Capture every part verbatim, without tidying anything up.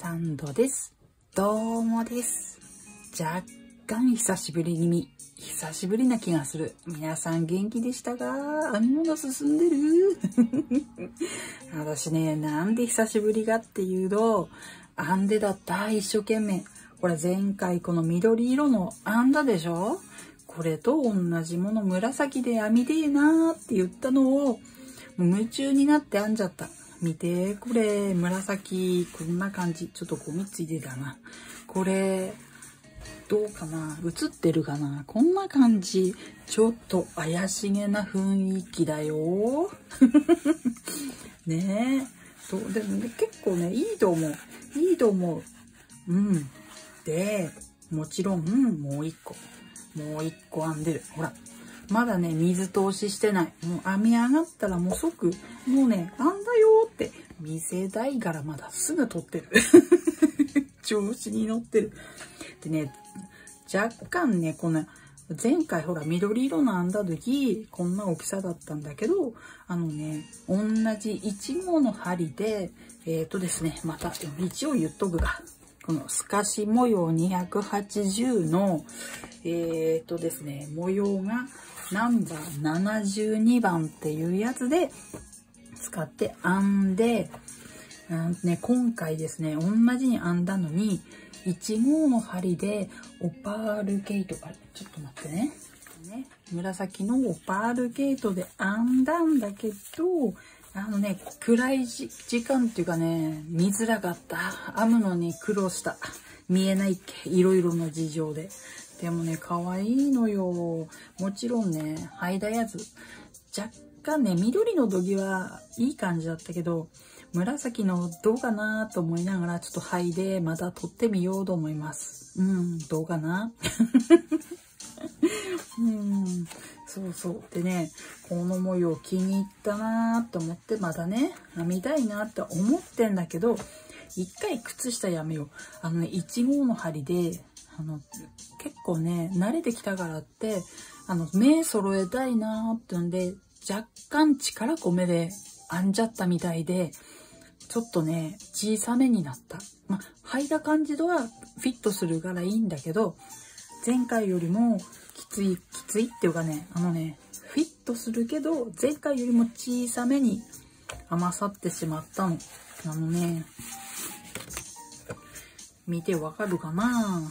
サンドです。どうもです。若干久しぶり気味。久しぶりな気がする。皆さん元気でしたが、編み物進んでる私ね、なんで久しぶりかっていうと、編んでだった。一生懸命。これ前回この緑色の編んだでしょ？これと同じもの紫で編みでえなーって言ったのを、夢中になって編んじゃった。見て、これ、紫、こんな感じ。ちょっとゴミついてたな。これ、どうかな？映ってるかな？こんな感じ。ちょっと怪しげな雰囲気だよ。ねえ。そう、でもね、結構ね、いいと思う。いいと思う。うん。で、もちろん、もう一個。もう一個編んでる。ほら。まだね、水通ししてない。もう編み上がったらもう即、もうね、編んだよって見せたいからまだすぐ取ってる。調子に乗ってる。でね、若干ね、この、前回ほら緑色の編んだ時、こんな大きさだったんだけど、あのね、同じいち号の針で、えーとですね、また一応言っとくが、この透かし模様にひゃくはちじゅうの、えーとですね、模様が、ナンバーななじゅうにばんっていうやつで使って編んで、うんね、今回ですね、同じに編んだのに、いち号の針でオパールゲート、あれ、ちょっと待ってね。ね、紫のオパールゲートで編んだんだけど、あのね、暗い時間っていうかね、見づらかった。編むのに苦労した。見えないっけ、いろいろな事情で。でもね、可愛いのよ。もちろんね、剥いだやつ。若干ね、緑の土着はいい感じだったけど、紫のどうかなと思いながら、ちょっと剥いで、また取ってみようと思います。うん、どうかなうん、そうそう。でね、この模様気に入ったなと思って、またね、編みたいなって思ってんだけど、一回靴下やめよう。あのね、いち号の針で、あの、結構ね、慣れてきたからって、あの、目揃えたいなーってんで、若干力込めで編んじゃったみたいで、ちょっとね、小さめになった。まあ、履いた感じとはフィットするからいいんだけど、前回よりもきつい、きついっていうかね、あのね、フィットするけど、前回よりも小さめに編まさってしまったの。あのね、見てわかるかな？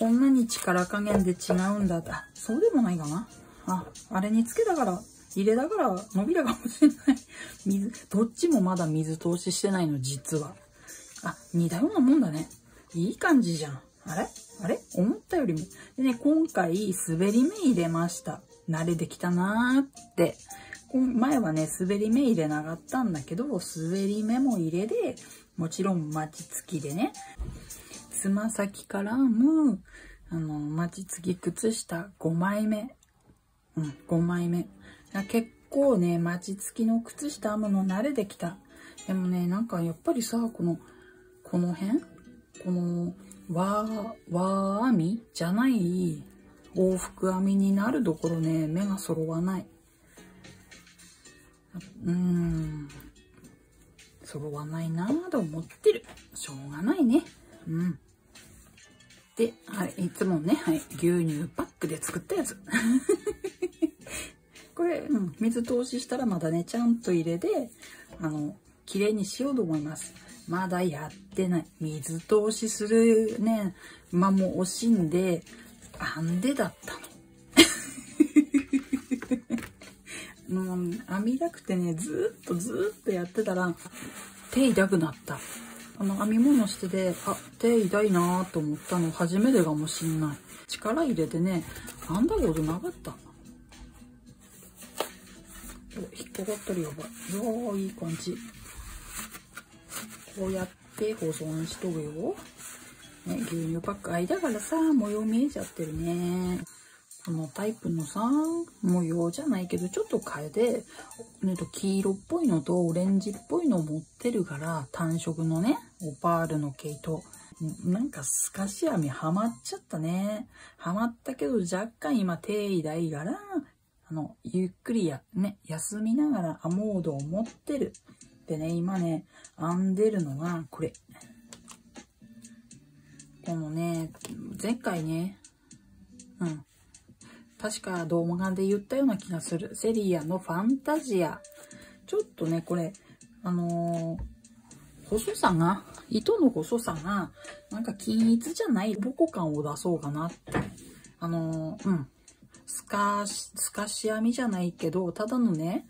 こんなに力加減で違うんだって。あ、そうでもないかな。あ、あれにつけたから、入れたから伸びたかもしれない。水、どっちもまだ水通ししてないの、実は。あ、似たようなもんだね。いい感じじゃん。あれあれ思ったよりも。でね、今回、滑り目入れました。慣れてきたなーって。前はね、滑り目入れなかったんだけど、滑り目も入れで、もちろん巻きつきでね。つま先からも、あの、巻きつき靴下ごまいめ。うん、ごまいめ。結構ね、巻きつきの靴下編むの慣れてきた。でもね、なんかやっぱりさ、この、この辺この、わー、わー編みじゃない往復編みになるところね、目が揃わない。うーん。揃わないなぁと思ってる。しょうがないね。うん。で、はい、いつもね、はい、牛乳パックで作ったやつ。これ、うん、水通ししたらまだね、ちゃんと入れて、あの、綺麗にしようと思います。まだやってない。水通しするね、間も惜しんで、編んでだったの。もう、編みたくてね、ずーっとずーっとやってたら、手痛くなった。あの、編み物してて、あ、手痛いなーと思ったの初めてかもしんない。力入れてね、編んだことなかった。お、引っかかったらやばい。うわー、いい感じ。こうやって保存しとくよ。ね、牛乳パック間からさ、模様見えちゃってるね。このタイプのさ、模様じゃないけど、ちょっと変えて、黄色っぽいのとオレンジっぽいのを持ってるから、単色のね、オパールの毛糸。なんか透かし編みハマっちゃったね。ハマったけど、若干今手痛いから、あの、ゆっくりや、ね、休みながら編もうと思ってる。でね、今ね、編んでるのが、これ。でもね、前回ね、うん。確か動画で言ったような気がする。セリアのファンタジア。ちょっとね、これ、あのー、細さが、糸の細さが、なんか均一じゃないボコ感を出そうかなって。あのー、うん。透かし、透かし編みじゃないけど、ただのね、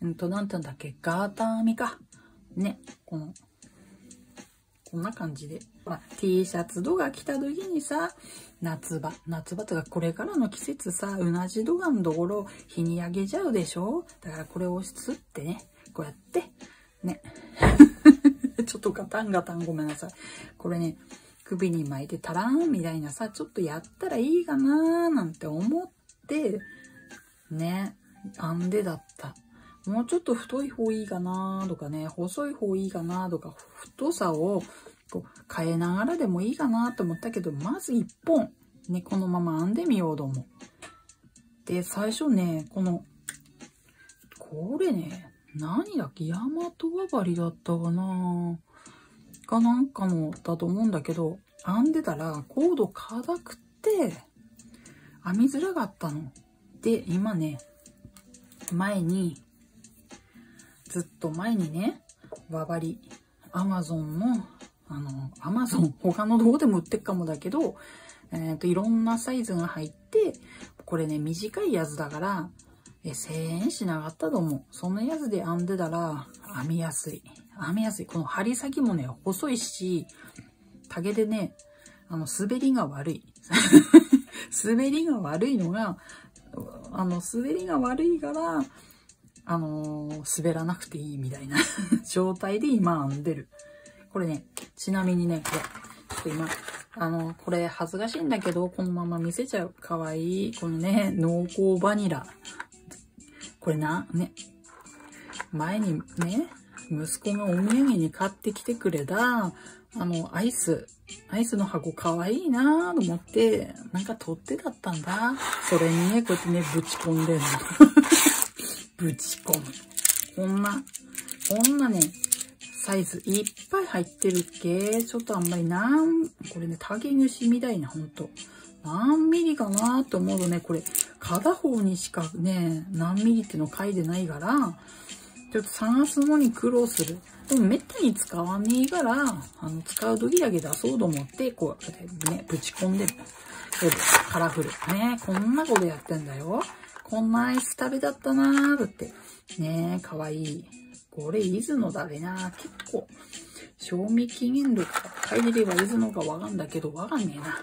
うんと、なんて言うんだっけ、ガーター編みか。ね、この、こんな感じで。まあ、T シャツとか着た時にさ、夏場、夏場とかこれからの季節さ、うなじとかのところ日に焼けちゃうでしょ？だからこれをすってね、こうやって、ね。ちょっとガタンガタンごめんなさい。これね、首に巻いてタラーンみたいなさ、ちょっとやったらいいかなーなんて思って、ね、編んでだった。もうちょっと太い方いいかなーとかね、細い方いいかなーとか、太さをこう変えながらでもいいかなーと思ったけど、まず一本、ね、このまま編んでみようと思う。で、最初ね、この、これね、何だっけ、ヤマトワバリだったかなーかなんかのだと思うんだけど、編んでたらコード硬くて、編みづらかったの。で、今ね、前に、ずっと前にね、ワバリ、アマゾンの、あの、アマゾン、他のどこでも売ってっかもだけど、えっと、いろんなサイズが入って、これね、短いやつだから、え、せんえんしなかったと思う。そんなやつで編んでたら、編みやすい。編みやすい。この針先もね、細いし、竹でね、あの、滑りが悪い。滑りが悪いのが、あの、滑りが悪いから、あのー、滑らなくていいみたいな状態で今編んでる。これね、ちなみにね、これ、ちょっと今、あのー、これ恥ずかしいんだけど、このまま見せちゃう。かわいい。このね、濃厚バニラ。これな、ね、前にね、息子がお土産に買ってきてくれた、あの、アイス。アイスの箱かわいいなぁと思って、なんか取ってだったんだ。それにね、こうやってね、ぶち込んでんの。ぶち込む。こんな、こんなね、サイズいっぱい入ってるっけ？ちょっとあんまりなん、これね、竹串みたいな、ほんと。何ミリかなーと思うとね、これ、片方にしかね、何ミリっての書いてないから、ちょっと探すのに苦労する。でも、めったに使わねえから、あの、使う時だけ出そうと思って、こうやってね、ぶち込んでる。カラフル。ね、こんなことやってんだよ。こんなアイス食べだったなーだって。ねえ、かわいい。これ、いつのだべなー。結構、賞味期限とか書いてればいつのかわかんだけど、わかんねえな。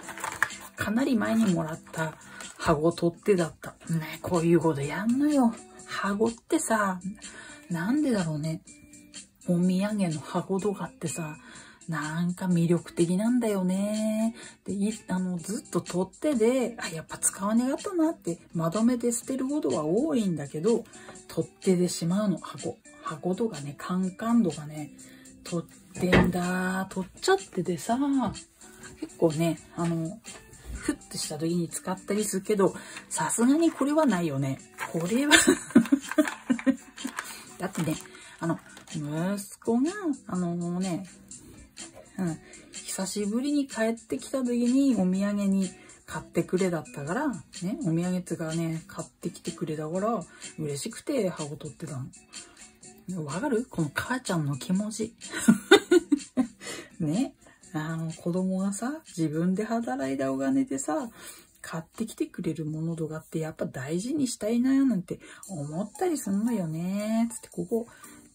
かなり前にもらった、箱取ってだった。ね、こういうことやんのよ。箱ってさ、なんでだろうね。お土産の箱とかってさ、なんか魅力的なんだよね。で、い、あの、ずっと取ってで、あ、やっぱ使わねがったなって、まとめて捨てることは多いんだけど、取ってでしまうの、箱。箱とかね、カンカンとかね、取ってんだ、取っちゃっててさ、結構ね、あの、ふってした時に使ったりするけど、さすがにこれはないよね。これは。だってね、あの、息子が、あのね、うん、久しぶりに帰ってきた時にお土産に買ってくれだったから、ね、お土産っていうかね、買ってきてくれたから、嬉しくて箱取ってたの。わかる？この母ちゃんの気持ち。ね、あの、子供がさ、自分で働いたお金でさ、買ってきてくれるものとかってやっぱ大事にしたいなーなんて思ったりすんのよね。つってここ、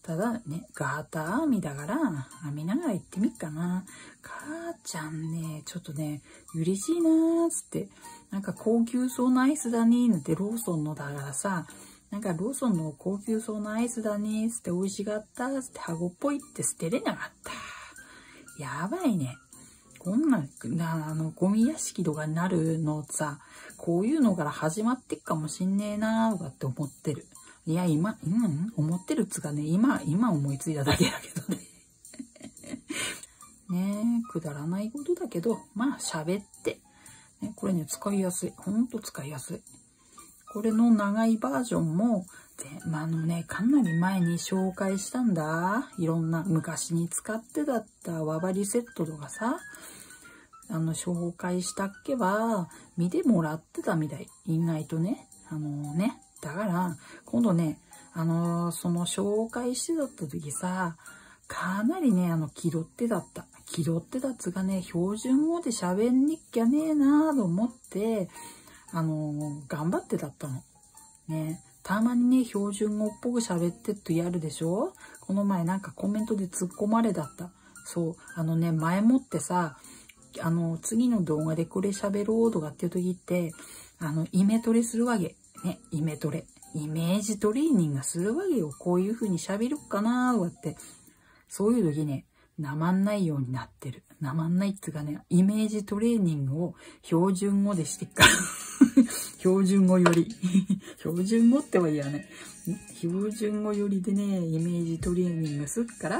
ただね、ガーター編みだから、編みながら行ってみっかな。母ちゃんね、ちょっとね、嬉しいなーつって、なんか高級そうなアイスだねーなんてローソンのだからさ、なんかローソンの高級そうなアイスだねーつって美味しかったーつって箱っぽいって捨てれなかった。やばいね。こんな、あの、ゴミ屋敷とかになるのさ、こういうのから始まってっかもしんねえなーとかって思ってる。いや、今、うん、思ってるっつうかね、今、今思いついただけだけどね。ねえ、くだらないことだけど、まあ、喋って。ね、これね、使いやすい。ほんと使いやすい。これの長いバージョンも、まあ、あのね、かなり前に紹介したんだ。いろんな昔に使ってだったワバリセットとかさ、あの紹介したっけは見てもらってたみたい。意外とね。あのね。だから、今度ね、あのー、その紹介してだった時さ、かなりね、あの、気取ってだった。気取ってたつがね、標準語で喋んにきゃねえなぁと思って、あのー、頑張ってだったの。ね。たまにね、標準語っぽく喋ってってやるでしょ？この前なんかコメントで突っ込まれだった。そう。あのね、前もってさ、あの、次の動画でこれ喋ろうとかっていう時って、あの、イメトレするわけ。ね、イメトレ。イメージトレーニングするわけよ。こういう風に喋るかなとかって。そういう時ね、なまんないようになってる。なまんないっていうかね、イメージトレーニングを標準語でしてっから。標準語より。標準語っては言わない。標準語よりでね、イメージトレーニングすっから、あ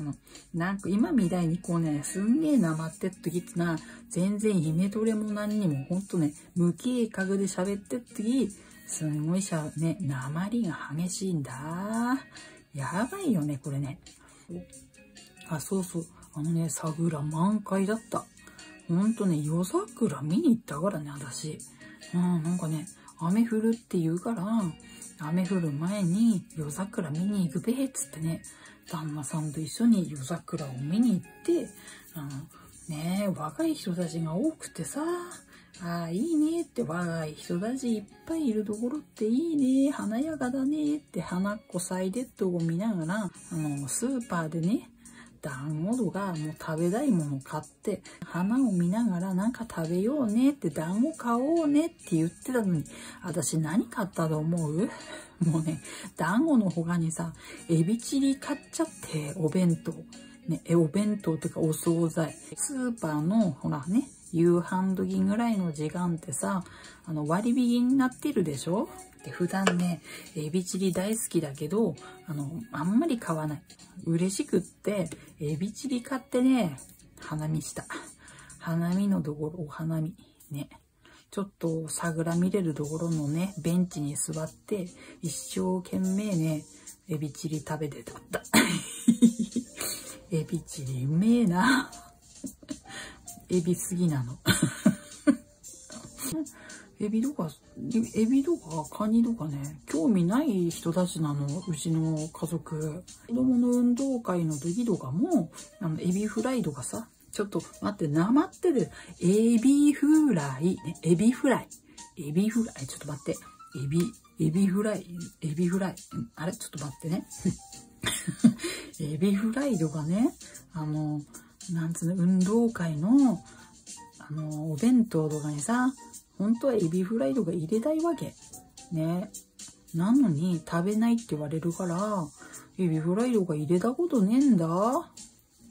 の、なんか今みたいにこうね、すんげえなまってっときってな、全然イメトレも何にも、ほんとね、無計画で喋ってっとき、すごいしゃ、ね、なまりが激しいんだ。やばいよね、これね。あ、そうそう。あのね、桜満開だった。ほんとね、夜桜見に行ったからね、私。うん、なんかね、雨降るって言うから、雨降る前に夜桜見に行くべーっつってね、旦那さんと一緒に夜桜を見に行って、あの、ね、若い人たちが多くてさ、ああ、いいねって若い人たちいっぱいいるところっていいね、華やかだねって花っこ咲いてっとこ見ながら、あの、スーパーでね、団子とかもう食べたいものを買って、花を見ながらなんか食べようねって団子買おうねって言ってたのに、私何買ったと思う？もうね、団子の他にさ、エビチリ買っちゃって、お弁当。ね、え、お弁当とかお惣菜。スーパーの、ほらね、夕飯時ぐらいの時間ってさ、あの割引になってるでしょ？で普段ね、エビチリ大好きだけど、あの、あんまり買わない。嬉しくって、エビチリ買ってね、花見した。花見のところ、お花見。ね。ちょっと桜見れるところのね、ベンチに座って、一生懸命ね、エビチリ食べてたった。エビチリうめえな。エビすぎなの。エビとか、エビとかカニとかね、興味ない人たちなの、うちの家族。子供の運動会の時とかも、あの、エビフライとかさ、ちょっと待って、なまってる。エビフライ、ね、エビフライ。エビフライ、ちょっと待って。エビ、エビフライ、エビフライ。あれ？ちょっと待ってね。エビフライとかね、あの、なんつうの、運動会の、あの、お弁当とかにさ、本当はエビフライとか入れたいわけ。ね。なのに、食べないって言われるから、エビフライとか入れたことねえんだ。う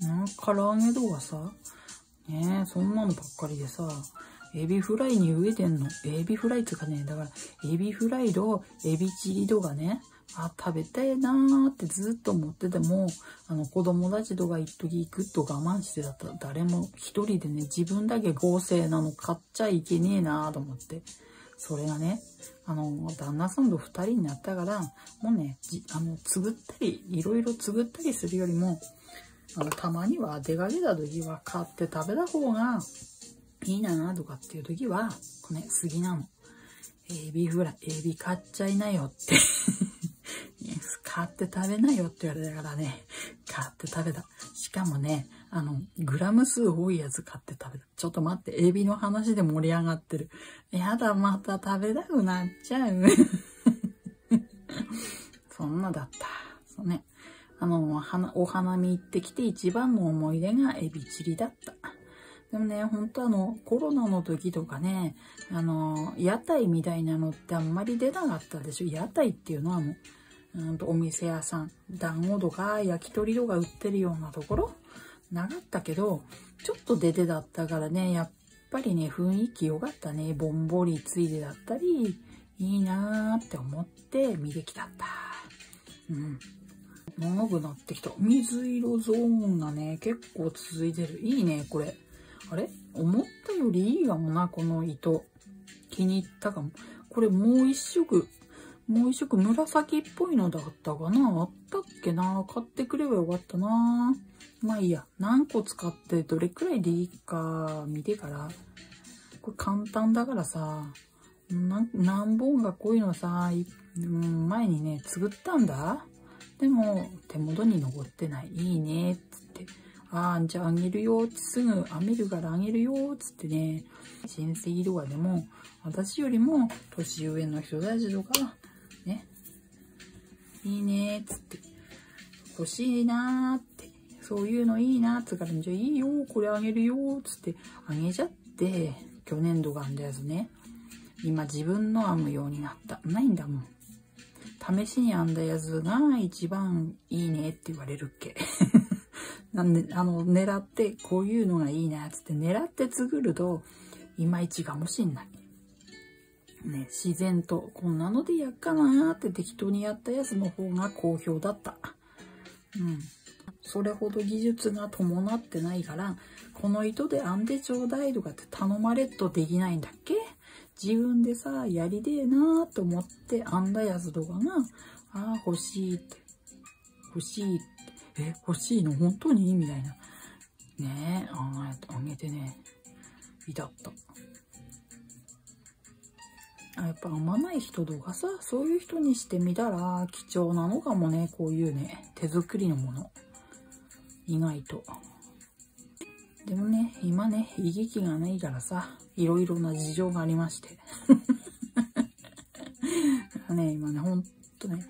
ん、唐揚げとかさ。ね、そんなのばっかりでさ、エビフライに飢えてんの。エビフライっていうかね、だから、エビフライとエビチリとかね、あ、食べたいなーってずっと思ってても、あの子供たちとか一時ぐっと我慢してだったら誰も一人でね、自分だけ合成なの買っちゃいけねえなーと思って。それがね、あの、旦那さんと二人になったから、もうね、じあの、つぶったり、いろいろつぶったりするよりも、あの、たまには出かけた時は買って食べた方がいいなーとかっていう時は、これね、杉なの。エビフライ、エビ買っちゃいなよって。買って食べないよって言われたからね、買って食べた。しかもね、あの、グラム数多いやつ買って食べた。ちょっと待って、エビの話で盛り上がってる。やだ、また食べたくなっちゃう。そんなだった。そうね。あの、お花見行ってきて一番の思い出がエビチリだった。でもね、ほんとあの、コロナの時とかね、あの、屋台みたいなのってあんまり出なかったでしょ。屋台っていうのはもう、うんとお店屋さん、団子とか焼き鳥とか売ってるようなところなかったけど、ちょっと出てだったからね、やっぱりね、雰囲気良かったね。ぼんぼりついでだったり、いいなーって思って見てきたった。うん。長くなってきた。水色ゾーンがね、結構続いてる。いいね、これ。あれ？思ったよりいいかもな、この糸。気に入ったかも。これもう一色。もう一色紫っぽいのだったかな、あったっけな、買ってくればよかったな。まあいいや、何個使ってどれくらいでいいか見てから。これ簡単だからさ、な何本かこういうのさ、うん、前にね作ったんだ。でも手元に残ってない。いいねっつって、ああじゃああげるよって、すぐ編めるからあげるよっつってね、親戚とかでも私よりも年上の人たちとかね、いいねっつって欲しいなーって、そういうのいいなっつうから、じゃあいいよこれあげるよっつってあげちゃって、去年度が編んだやつね、今自分の編むようになった。ないんだもん。試しに編んだやつが一番いいねって言われるっけ。なんで、あの、狙って、こういうのがいいなっつって狙って作ると、いまいちかもしんない。ね、自然と、こんなのでやっかなーって適当にやったやつの方が好評だった。うん。それほど技術が伴ってないから、この糸で編んでちょうだいとかって頼まれっとできないんだっけ？自分でさ、やりでえなーと思って編んだやつとかが、ああ、欲しいって、欲しいって、え、欲しいの本当にみたいな。ねえ、ああ、あげてね、至った。あ、やっぱ編まない人とかさ、そういう人にしてみたら貴重なのかもね、こういうね、手作りのもの。意外と。でもね、今ね、行き来がないからさ、いろいろな事情がありまして。ね、今ね、ほんとね、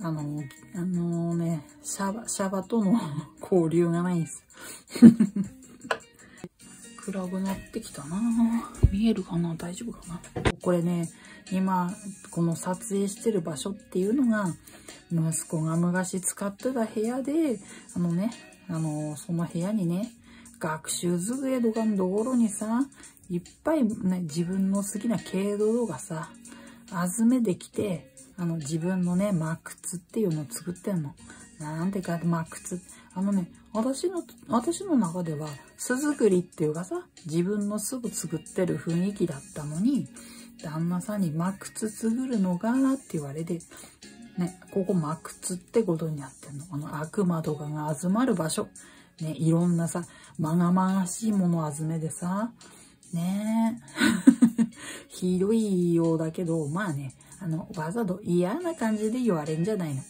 あの、あのね、シャバ、シャバとの交流がないんです。暗くなってきたなぁ。見えるかな？大丈夫かな？これね、今、この撮影してる場所っていうのが、息子が昔使ってた部屋で、あのね、あの、その部屋にね、学習机とかのところにさ、いっぱいね、自分の好きな毛糸がさ、集めてきて、あの、自分のね、マクツっていうのを作ってんの。なんてか、マクツ。あのね、私の、私の中では、巣作りっていうかさ、自分の巣を作ってる雰囲気だったのに、旦那さんにマクツ作るのがなって言われて、ね、ここマクツってことになってんの。あの、悪魔とかが集まる場所。ね、いろんなさ、まがまがしいものを集めてさ、ねえ。ひどいようだけど、まあね、あの、わざと嫌な感じで言われんじゃないの。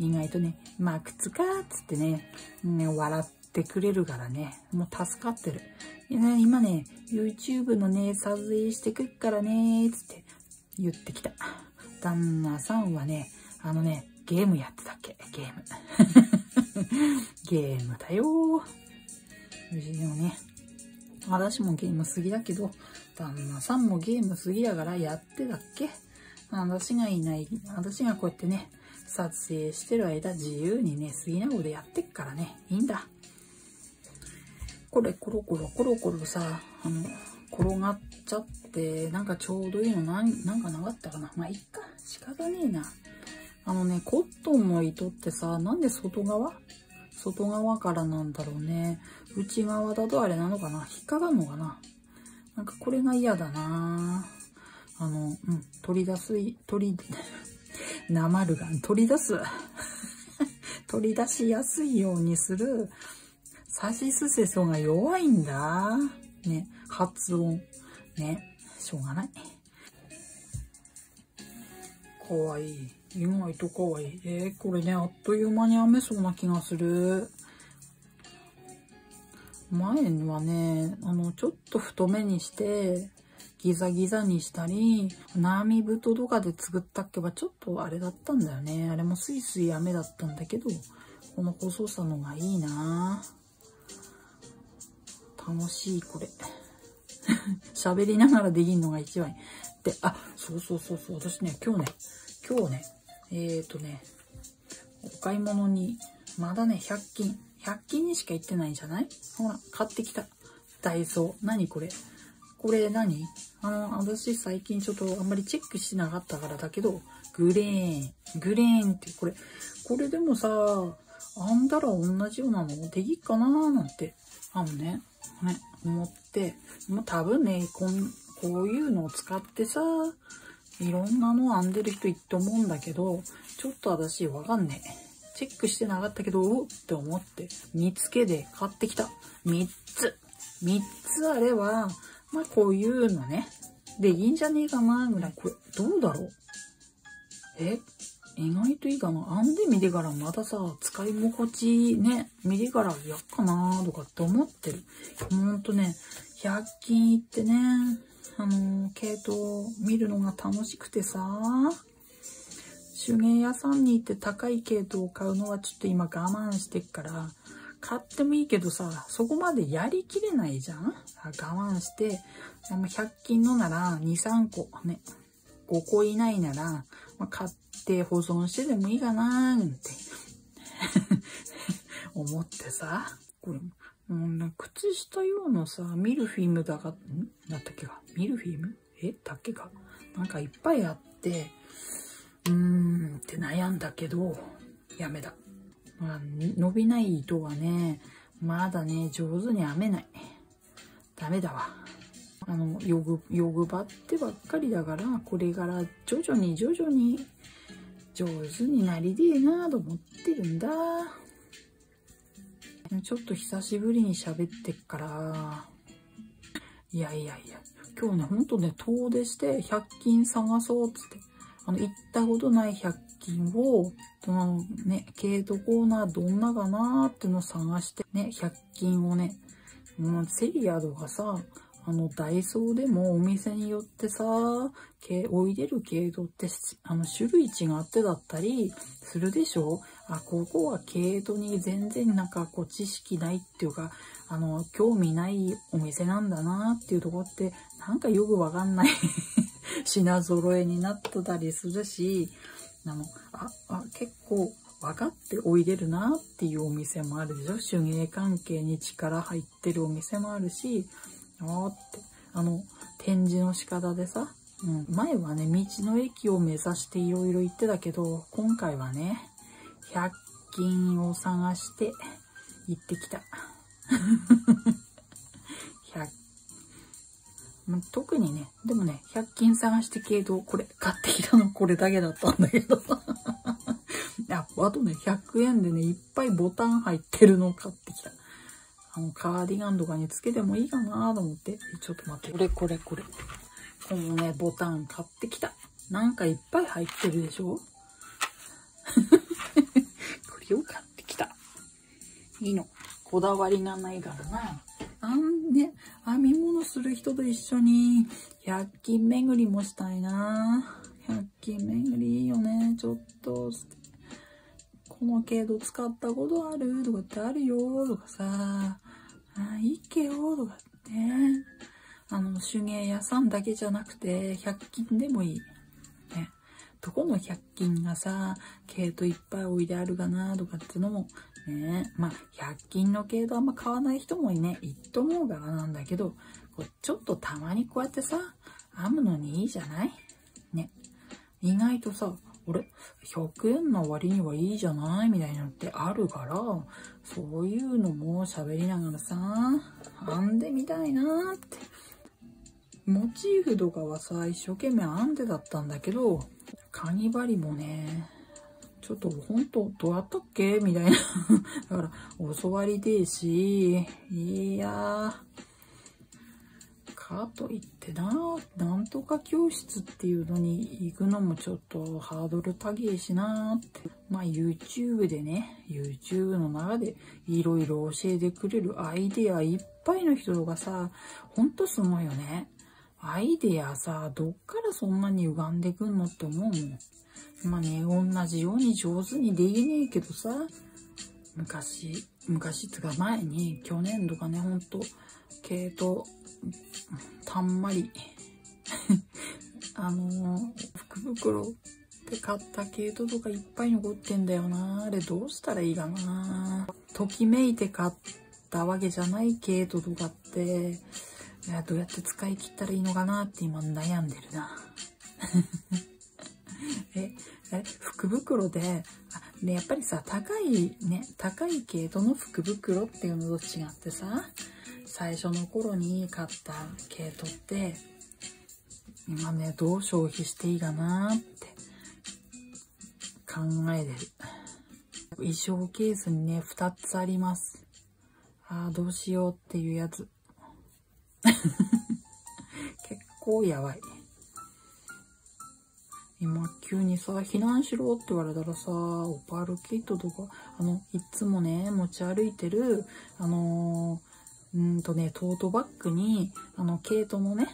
意外とね、まあ、靴かーっつってね、ね、笑ってくれるからね、もう助かってる。ね、今ね、YouTube のね、撮影してくっからねーっつって言ってきた。旦那さんはね、あのね、ゲームやってたっけ？ゲーム。ゲームだよー。うちのね、私もゲーム好きだけど、旦那さんもゲーム好きだからやってたっけ？私がいない、私がこうやってね、撮影してる間自由にね、好きなことやってっからね、いいんだ。これコロコロコロコロさ、あの、転がっちゃって、なんかちょうどいいのなん、なんかなかったかな。まあ、いっか。仕方ねえな。あのね、コットンの糸ってさ、なんで外側？外側からなんだろうね。内側だとあれなのかな？引っかかんのかな？なんかこれが嫌だなぁ。あの、うん、取り出す、取り、なまるが、取り出す。取り出しやすいようにする、さしすせそが弱いんだ。ね、発音。ね、しょうがない。かわいい。意外とかわいい。えー、これね、あっという間に編めそうな気がする。前はね、あの、ちょっと太めにして、ギザギザにしたり、波太とかで作ったっけはちょっとあれだったんだよね。あれもスイスイ編めだったんだけど、この細さのがいいなぁ。楽しい、これ。喋りながらできんのが一番いい。で、あ、そうそうそうそう、私ね、今日ね、今日ね、えっとね、お買い物に、まだね、ひゃく均。ひゃく均にしか行ってないんじゃない？ほら、買ってきた。ダイソー。何これ？これ何？あの、私最近ちょっとあんまりチェックしてなかったからだけど、グレーン。グレーンって、これ、これでもさ、編んだら同じようなのできっかなーなんて、あのね、ね、思って、もう多分ね、こん、こういうのを使ってさ、いろんなの編んでる人いると思うんだけど、ちょっと私わかんねえ。チェックしてなかったけど、おって思って、見つけで買ってきた。みっつ。みっつあれば、まあこういうのね。で、いいんじゃねえかな、ぐらい。これ、どうだろう？え？意外といいかな。編んでみてからまたさ、使い心地ね、見てからやっかなーとかって思ってる。ほんとね、ひゃく均行ってね、あのー、系統見るのが楽しくてさ、手芸屋さんに行って高い系統を買うのはちょっと今我慢してっから、買ってもいいけどさ、そこまでやりきれないじゃん？我慢して、ひゃく均のならに、さんこ、ね、ごこ以内なら、まあ、買って保存してでもいいかなーって思ってさ、これ、うん、靴下用のさ、ミルフィームだが、んだったっけかミルフィームえだっけかなんかいっぱいあって、うーんって悩んだけど、やめだ。まあ、伸びない糸はね、まだね、上手に編めない。ダメだわ。あの、ヨグ、ヨグバってばっかりだから、これから徐々に徐々に上手になりでえなぁと思ってるんだ。ちょっと久しぶりに喋ってっから、いやいやいや、今日ね、ほんとね、遠出してひゃく均探そうっつって、あの、行ったことないひゃく均を、そのね、毛糸コーナーどんなかなーってのを探してね、ひゃく均をね、もうセリアとかさ、あの、ダイソーでもお店によってさ、おいでる毛糸って、あの、種類違ってだったりするでしょ？あ、ここは毛糸に全然なんかこう知識ないっていうか、あの、興味ないお店なんだなっていうところって、なんかよくわかんない品揃えになってたりするし、あの、あ、あ、結構分かっておいでるなっていうお店もあるでしょ？手芸関係に力入ってるお店もあるし、あって、あの、展示の仕方でさ、うん、前はね、道の駅を目指していろいろ行ってたけど、今回はね、ひゃく均を探して行ってきた。ひゃく、特にね、でもね、ひゃく均探して系統、これ、買ってきたのこれだけだったんだけどさ。あとね、ひゃくえんでね、いっぱいボタン入ってるのを買ってきた。あのカーディガンとかにつけてもいいかなと思って。ちょっと待って。これこれこれ。このね、ボタン買ってきた。なんかいっぱい入ってるでしょ？これを買ってきた。いいの。こだわりがないからな。あんね、編み物する人と一緒にひゃく均巡りもしたいな。ひゃく均巡りいいよね。ちょっと。この毛糸使ったことあるとかってあるよとかさ、あ、いいけよとかって、あの、手芸屋さんだけじゃなくて、ひゃく均でもいい。ね。どこのひゃく均がさ、毛糸いっぱい置いてあるかなとかってのも、ね。まあ、ひゃく均の毛糸あんま買わない人もね、いっと思うからなんだけど、こうちょっとたまにこうやってさ、編むのにいいじゃないね。意外とさ、あれひゃくえんの割にはいいじゃないみたいなのってあるから、そういうのも喋りながらさ、編んでみたいなーって。モチーフとかはさ、一生懸命編んでだったんだけど、カニ針もね、ちょっとほんとどうやったっけみたいな。だから、教わりてえし、いやー。かといってな、なんとか教室っていうのに行くのもちょっとハードル高えしなーって。まあ YouTube でね、YouTube の中でいろいろ教えてくれるアイデアいっぱいの人がさ、ほんとすごいよね。アイデアさ、どっからそんなに歪んでくんのって思うもん。まあね、同じように上手にできねえけどさ、昔、昔つか前に、去年とかね、ほんと、毛糸、たんまりあのー、福袋って買った毛糸とかいっぱい残ってんだよな。あれどうしたらいいかな。ときめいて買ったわけじゃない毛糸とかって、いや、どうやって使い切ったらいいのかなって今悩んでるな。え、え、福袋で、で、やっぱりさ、高いね、高い毛糸の福袋っていうのと違ってさ、最初の頃に買った毛糸って、今ね、どう消費していいかなーって考えてる。衣装ケースにね、ふたつあります。あー、どうしようっていうやつ。結構やばい。今、急にさ、避難しろって言われたらさ、オパールキットとか、あの、いつもね、持ち歩いてる、あのー、んーとね、トートバッグに、あの、毛糸のね、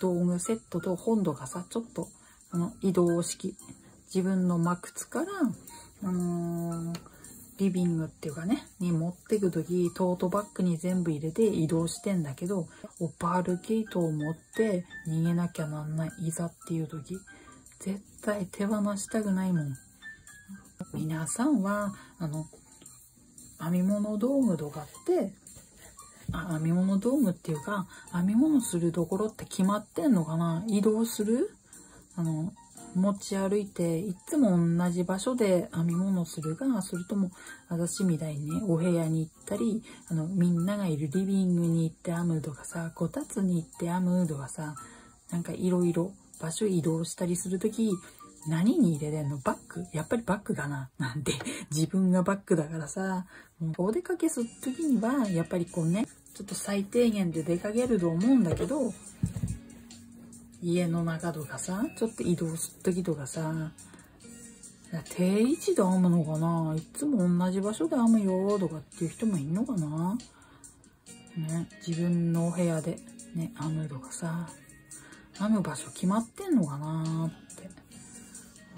道具セットと本土がさ、ちょっと、あの、移動式。自分のマクツから、あのー、リビングっていうかね、に持ってくとき、トートバッグに全部入れて移動してんだけど、オパールキートを持って逃げなきゃなんない。いざっていうとき、絶対手放したくないもん。皆さんは、あの、編み物道具とかって、あ、編み物道具っていうか、編み物するところって決まってんのかな？移動する？あの、持ち歩いていつも同じ場所で編み物するが、それとも私みたいにね、お部屋に行ったり、あのみんながいるリビングに行って編むとかさ、こたつに行って編むとかさ、なんかいろいろ場所移動したりするとき、何に入れてんの？バッグ？やっぱりバッグかななんて自分がバッグだからさ、もうお出かけするときにはやっぱりこうね、ちょっと最低限で出かけると思うんだけど、家の中とかさ、ちょっと移動するときとかさ、定位置で編むのかな？いつも同じ場所で編むよとかっていう人もいんのかな？ね、自分のお部屋でね、編むとかさ、編む場所決まってんのかなって。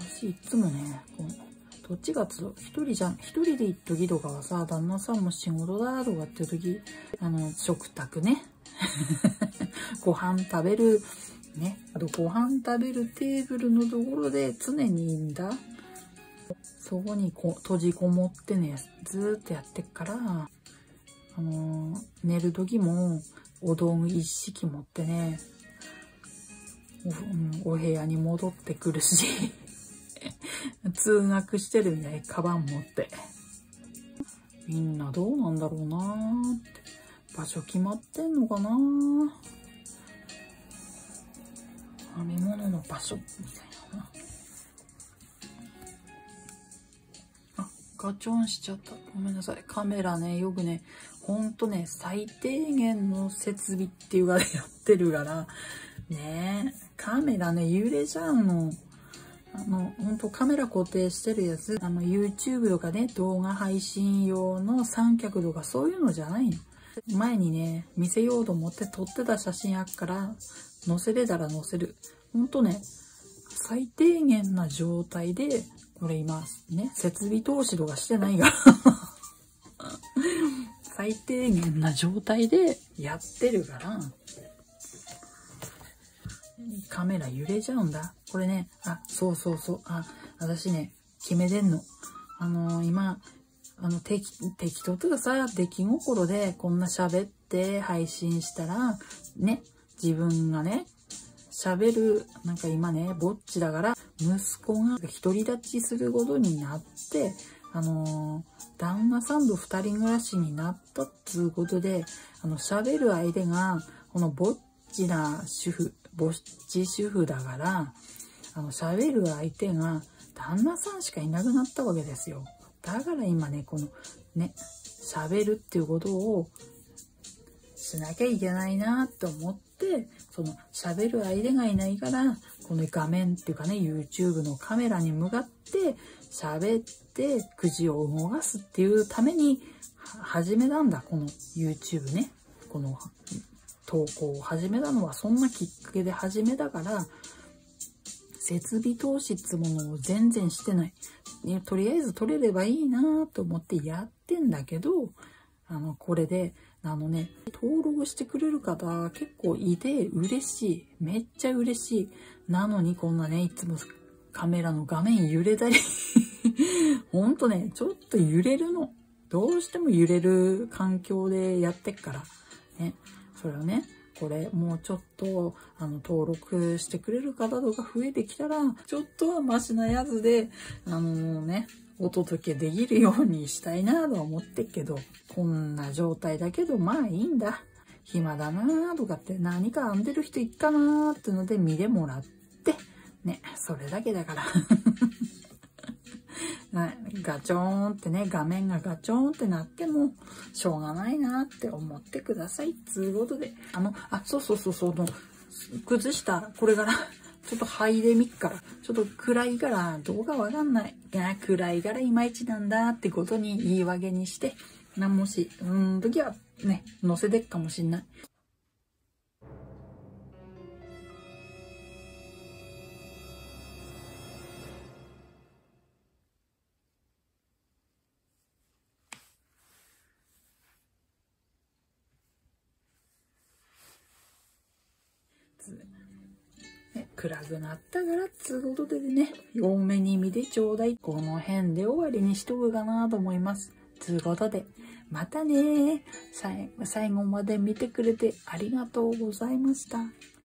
私いつもね、こう、どっちがつ、一人じゃん、一人で行っときとかはさ、旦那さんも仕事だとかっていうとき、あの、食卓ね、ご飯食べる、ね、あとご飯食べるテーブルのところで常にいんだ。そこにこ閉じこもってね、ずーっとやってっから、あのー、寝る時もお道具一式持ってね、お、お部屋に戻ってくるし、通学してるみたいにカバン持って。みんなどうなんだろうなーって。場所決まってんのかなー。編み物の場所みたいな。あ、ガチョンしちゃった。ごめんなさい。カメラね、よくね、ほんとね、最低限の設備っていうかでやってるから、ねえ、カメラね、幽霊じゃんの。あの、ほんとカメラ固定してるやつ、あの、YouTube とかね、動画配信用の三脚とかそういうのじゃないの。前にね、見せようと思って撮ってた写真あっから、載せれたら載せる。ほんとね、最低限な状態で、これ今、ね、設備投資とかしてないが、最低限な状態でやってるから、カメラ揺れちゃうんだ。これね、あ、そうそうそう、あ、私ね、決めてんの。あのー、今、あの、適、適当とかさ、出来心でこんな喋って配信したら、ね、自分がね、喋る、なんか今ね、ぼっちだから、息子が独り立ちすることになって、あのー、旦那さんと二人暮らしになったっつうことで、あの、喋る相手が、このぼっちな主婦、ぼっち主婦だから、あの、喋る相手が、旦那さんしかいなくなったわけですよ。だから今ね、この、ね、喋るっていうことを、しなきゃいけないなと思って、その喋る相手がいないから、この画面っていうかね、YouTube のカメラに向かって喋ってくじを動かすっていうために始めたんだ。この YouTube ね。この投稿を始めたのはそんなきっかけで始めたから、設備投資ってものを全然してない。ね、とりあえず撮れればいいなと思ってやってんだけど、あの、これで、あのね、登録してくれる方結構いて嬉しい。めっちゃ嬉しい。なのにこんなね、いつもカメラの画面揺れたり。ほんとね、ちょっと揺れるの。どうしても揺れる環境でやってっから。ね。それをね、これもうちょっと、あの、登録してくれる方とか増えてきたら、ちょっとはマシなやつで、あのね、お届けできるようにしたいなぁとは思ってっけど、こんな状態だけど、まあいいんだ。暇だなーとかって何か編んでる人いっかなーってので見てもらって、ね、それだけだから。ガチョーンってね、画面がガチョーンってなっても、しょうがないなって思ってください。つうことで、あの、あ、そうそうそうそう、崩した、これから、ちょっと灰で見っから、ちょっと暗いから動画わかんない。いや、暗いからいまいちなんだってことに言い訳にして、なんもし、うーん、時はね、載せてっかもしんない。暗くなったからっつうことでね、多めに見てちょうだい。この辺で終わりにしとくかなと思います。つうことで、またねー。最後まで見てくれてありがとうございました。